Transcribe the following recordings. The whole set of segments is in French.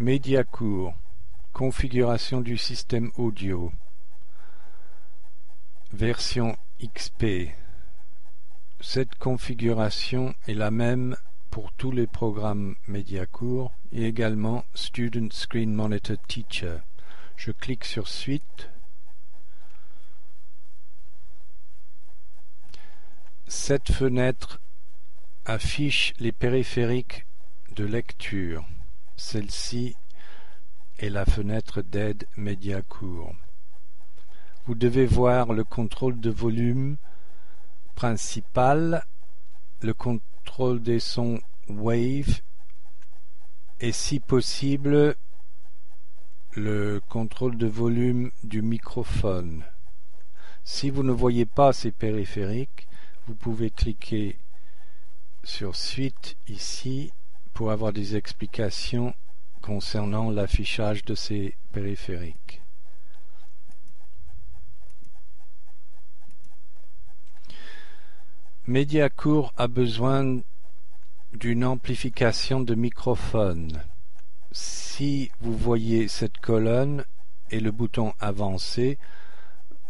Médiacours, configuration du système audio, version XP. Cette configuration est la même pour tous les programmes Médiacours et également Student Screen Monitor Teacher. Je clique sur Suite. Cette fenêtre affiche les périphériques de lecture. Celle-ci est la fenêtre d'aide Médiacours. Vous devez voir le contrôle de volume principal, le contrôle des sons wave et si possible le contrôle de volume du microphone. Si vous ne voyez pas ces périphériques, vous pouvez cliquer sur Suite ici pour avoir des explications concernant l'affichage de ces périphériques. Médiacours a besoin d'une amplification de microphone. Si vous voyez cette colonne et le bouton Avancer,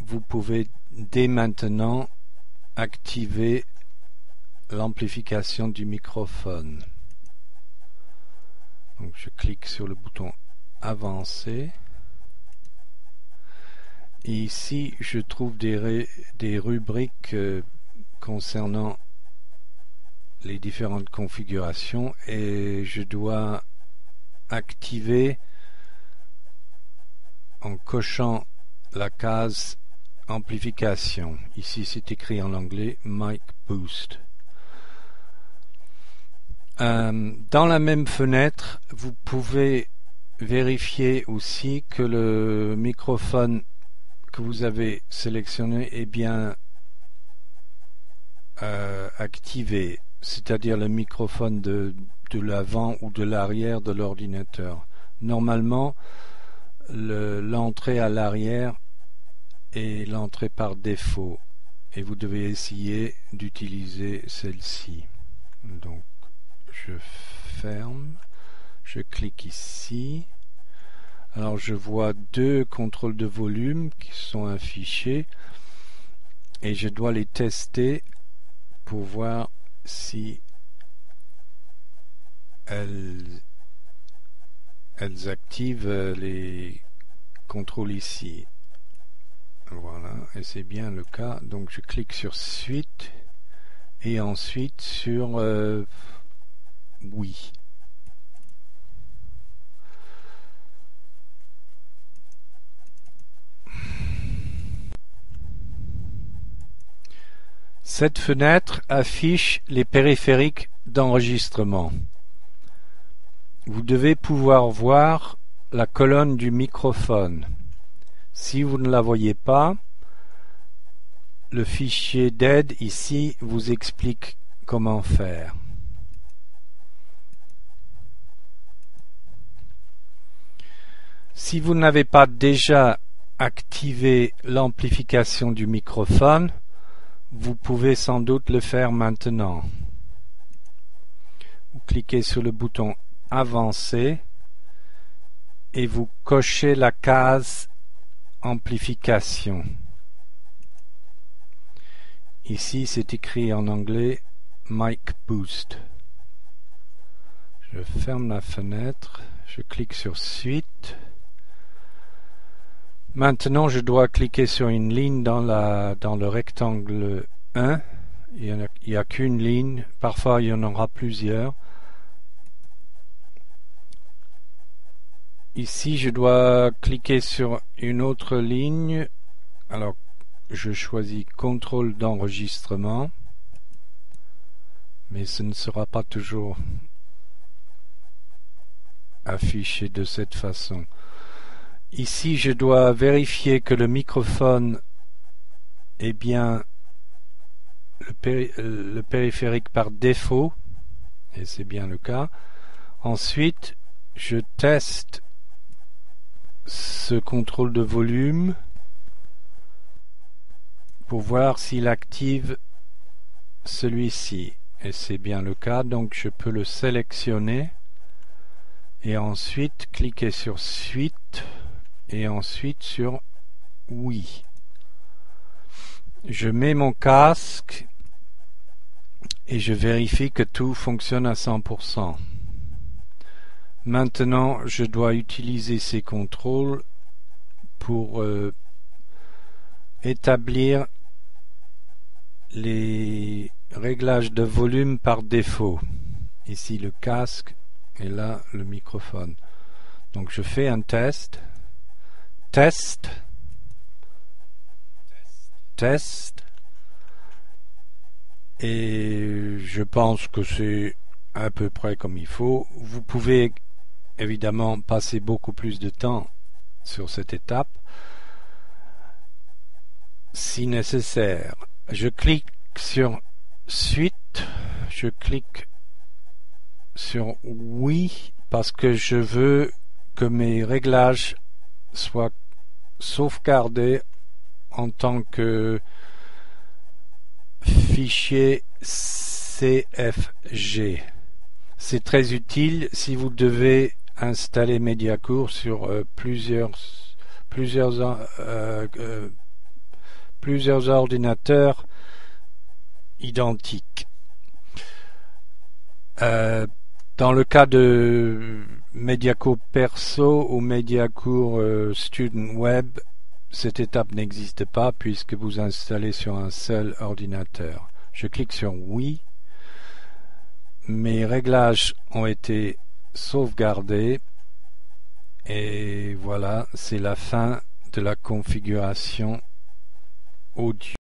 vous pouvez dès maintenant activer l'amplification du microphone. Donc je clique sur le bouton Avancer. Et ici, je trouve des rubriques concernant les différentes configurations et je dois activer en cochant la case amplification. Ici c'est écrit en anglais Mic Boost. Dans la même fenêtre, vous pouvez vérifier aussi que le microphone que vous avez sélectionné est bien activé, c'est-à-dire le microphone de l'avant ou de l'arrière de l'ordinateur. Normalement, l'entrée à l'arrière est l'entrée par défaut et vous devez essayer d'utiliser celle-ci. Donc je ferme, je clique ici. Alors je vois deux contrôles de volume qui sont affichés et je dois les tester pour voir si elles activent les contrôles ici. Voilà, et c'est bien le cas. Donc je clique sur Suite et ensuite sur Oui. Cette fenêtre affiche les périphériques d'enregistrement. Vous devez pouvoir voir la colonne du microphone. Si vous ne la voyez pas, le fichier d'aide ici vous explique comment faire. Si vous n'avez pas déjà activé l'amplification du microphone, vous pouvez sans doute le faire maintenant. Vous cliquez sur le bouton Avancer et vous cochez la case Amplification. Ici, c'est écrit en anglais Mic Boost. Je ferme la fenêtre, je clique sur Suite. Maintenant, je dois cliquer sur une ligne dans le rectangle 1. Il n'y a qu'une ligne. Parfois, il y en aura plusieurs. Ici, je dois cliquer sur une autre ligne. Alors, je choisis Contrôle d'enregistrement. Mais ce ne sera pas toujours affiché de cette façon. Ici, je dois vérifier que le microphone est bien le périphérique par défaut, et c'est bien le cas. Ensuite, je teste ce contrôle de volume pour voir s'il active celui-ci, et c'est bien le cas, donc je peux le sélectionner et ensuite cliquez sur Suite et ensuite sur Oui. Je mets mon casque et je vérifie que tout fonctionne à 100%. Maintenant, je dois utiliser ces contrôles pour établir les réglages de volume par défaut. Ici le casque et là le microphone. Donc je fais un test. Test. Test. Et je pense que c'est à peu près comme il faut. Vous pouvez évidemment passer beaucoup plus de temps sur cette étape si nécessaire. Je clique sur Suite, je clique sur Oui parce que je veux que mes réglages soient sauvegardés en tant que fichier CFG. C'est très utile si vous devez installer Médiacours sur plusieurs ordinateurs identiques. Dans le cas de Médiacours Perso ou Médiacours Student Web, cette étape n'existe pas puisque vous installez sur un seul ordinateur. Je clique sur Oui. Mes réglages ont été sauvegardés. Et voilà, c'est la fin de la configuration audio.